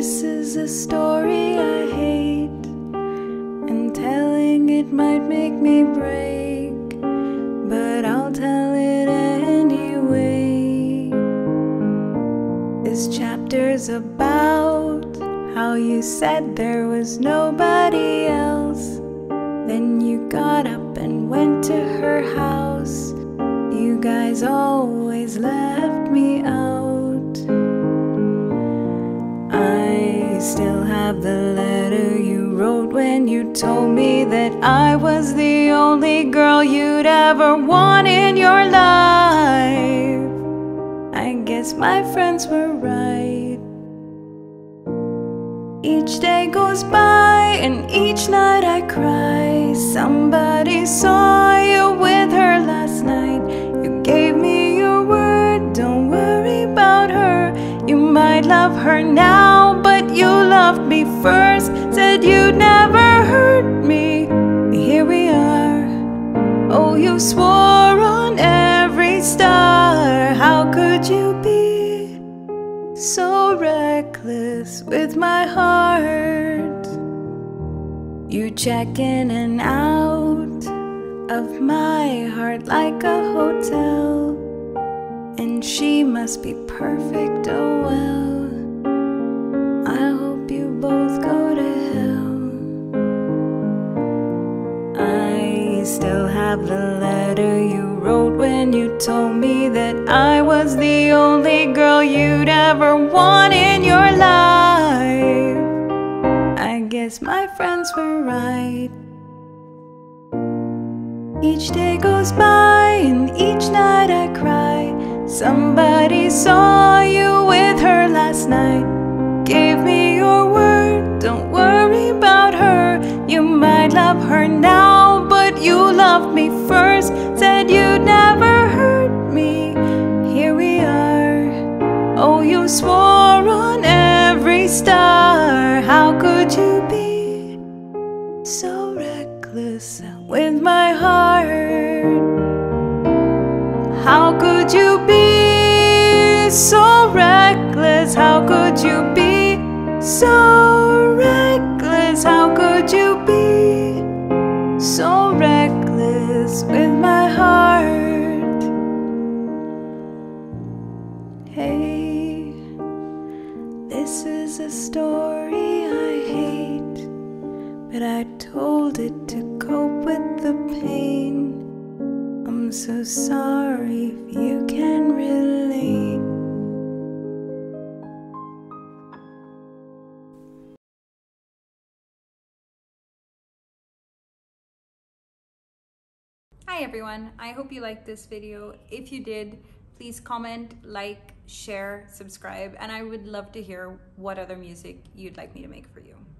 This is a story I hate, and telling it might make me break, but I'll tell it anyway. This chapter's about how you said there was nobody else. Then you got up and went to her house. You guys always left me out. I still have the letter you wrote when you told me that I was the only girl you'd ever want in your life. I guess my friends were right. Each day goes by and each night I cry. Somebody saw you with her last night. You gave me your word, don't worry about her. You might love her now, but you loved me first. Said you'd never hurt me. Here we are. Oh, you swore on every star. How could you be so reckless with my heart? You check in and out of my heart like a hotel, and she must be perfect, oh well. I hope you both go to hell. I still have the letter you wrote when you told me that I was the only girl you'd ever want in your life. I guess my friends were right. Each day goes by and each night I cry. Somebody saw you with her last night. Gave me your word, don't worry about her. You might love her now, but you loved me first. Said you'd never hurt me. Here we are. Oh, you swore on every star. How could you be so reckless with my heart? How could you be so reckless? How could you be so reckless? How could you be so reckless with my heart? Hey, this is a story I hate, but I told it to cope with the pain. I'm so sorry if you can relate. Hi everyone, I hope you liked this video. If you did, please comment, like, share, subscribe, and I would love to hear what other music you'd like me to make for you.